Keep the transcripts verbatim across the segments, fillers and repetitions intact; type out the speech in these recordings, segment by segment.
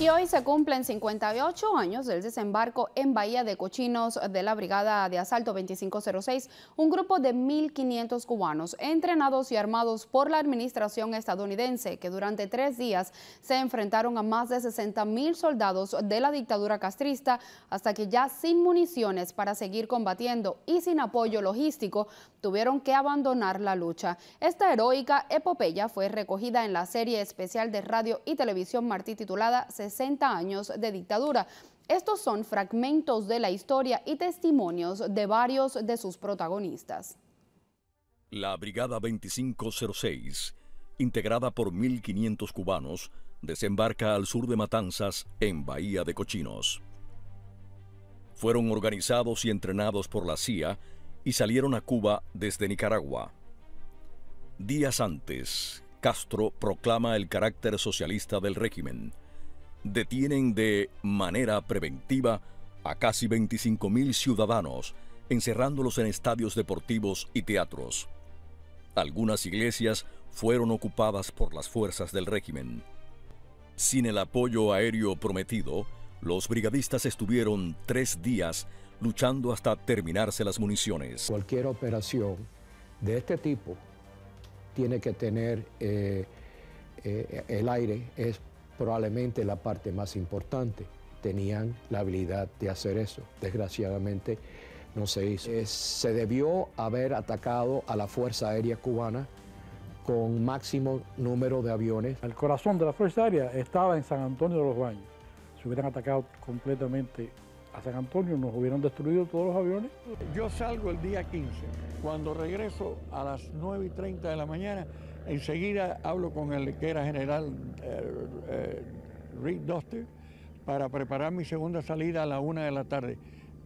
Y hoy se cumplen cincuenta y ocho años del desembarco en Bahía de Cochinos de la Brigada de Asalto veinticinco cero seis, un grupo de mil quinientos cubanos entrenados y armados por la administración estadounidense que durante tres días se enfrentaron a más de sesenta mil soldados de la dictadura castrista hasta que ya sin municiones para seguir combatiendo y sin apoyo logístico tuvieron que abandonar la lucha. Esta heroica epopeya fue recogida en la serie especial de Radio y Televisión Martí titulada sesenta años de dictadura. Estos son fragmentos de la historia y testimonios de varios de sus protagonistas. La Brigada veinticinco cero seis, integrada por mil quinientos cubanos, desembarca al sur de Matanzas, en Bahía de Cochinos. Fueron organizados y entrenados por la C I A y salieron a Cuba desde Nicaragua. Días antes, Castro proclama el carácter socialista del régimen. Detienen de manera preventiva a casi veinticinco mil ciudadanos, encerrándolos en estadios deportivos y teatros. Algunas iglesias fueron ocupadas por las fuerzas del régimen. Sin el apoyo aéreo prometido, los brigadistas estuvieron tres días luchando hasta terminarse las municiones. Cualquier operación de este tipo tiene que tener eh, eh, el aire, es probablemente la parte más importante. Tenían la habilidad de hacer eso. Desgraciadamente no se hizo. Eh, se debió haber atacado a la Fuerza Aérea Cubana con máximo número de aviones. El corazón de la Fuerza Aérea estaba en San Antonio de los Baños. Si hubieran atacado completamente a San Antonio, nos hubieran destruido todos los aviones. Yo salgo el día quince. Cuando regreso a las nueve y treinta de la mañana, enseguida hablo con el que era general eh, eh, Rick Doster para preparar mi segunda salida a la una de la tarde.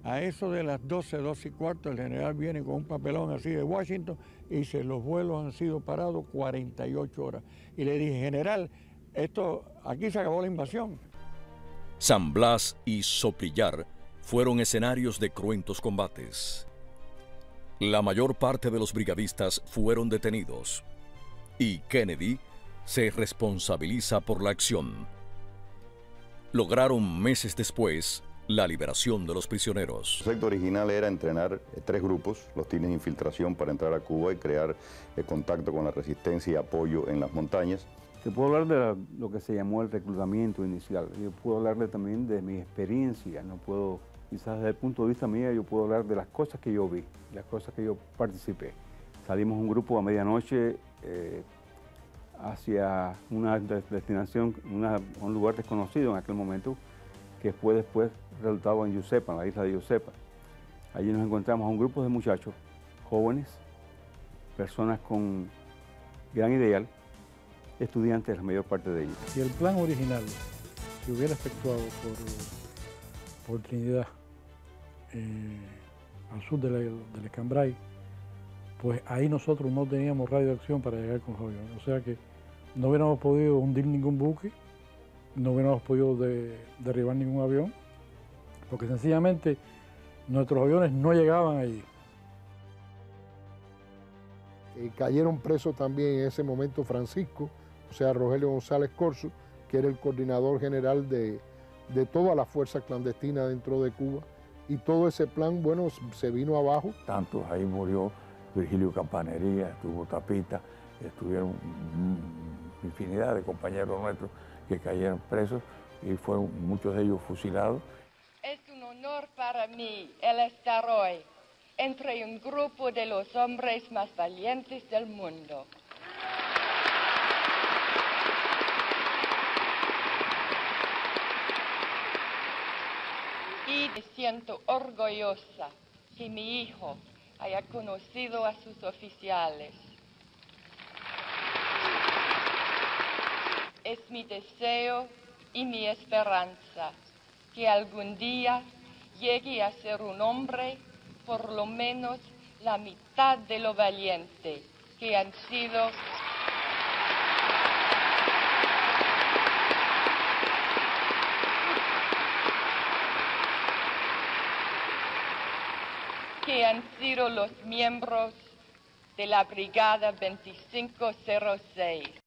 A eso de las doce, doce y cuarto, el general viene con un papelón así de Washington y dice, los vuelos han sido parados cuarenta y ocho horas. Y le dije, general, esto aquí se acabó la invasión. San Blas y Sopillar fueron escenarios de cruentos combates. La mayor parte de los brigadistas fueron detenidos. Y Kennedy se responsabiliza por la acción. Lograron meses después la liberación de los prisioneros. El proyecto original era entrenar eh, tres grupos, los tines de infiltración para entrar a Cuba y crear eh, contacto con la resistencia y apoyo en las montañas. Te puedo hablar de la, lo que se llamó el reclutamiento inicial. Yo puedo hablarle también de mi experiencia. No puedo, quizás desde el punto de vista mío, yo puedo hablar de las cosas que yo vi, las cosas que yo participé. Salimos un grupo a medianoche eh, hacia una destinación, una, un lugar desconocido en aquel momento, que fue después resultado en Yusepa, en la isla de Yusepa. Allí nos encontramos a un grupo de muchachos, jóvenes, personas con gran ideal, estudiantes, la mayor parte de ellos. Si el plan original se hubiera efectuado por, por Trinidad, eh, al sur del, del Escambray, pues ahí nosotros no teníamos radio de acción para llegar con los aviones. O sea que no hubiéramos podido hundir ningún buque, no hubiéramos podido de, derribar ningún avión, porque sencillamente nuestros aviones no llegaban allí. Y cayeron presos también en ese momento Francisco, o sea, Rogelio González Corzo, que era el coordinador general de, de toda la fuerza clandestina dentro de Cuba. Y todo ese plan, bueno, se vino abajo. Tantos ahí murió. Virgilio Campanería, estuvo Tapita, estuvieron infinidad de compañeros nuestros que cayeron presos y fueron muchos de ellos fusilados. Es un honor para mí el estar hoy entre un grupo de los hombres más valientes del mundo. Y me siento orgullosa que mi hijo haya conocido a sus oficiales. Es mi deseo y mi esperanza que algún día llegue a ser un hombre por lo menos la mitad de lo valiente que han sido. que han sido los miembros de la Brigada veinticinco cero seis.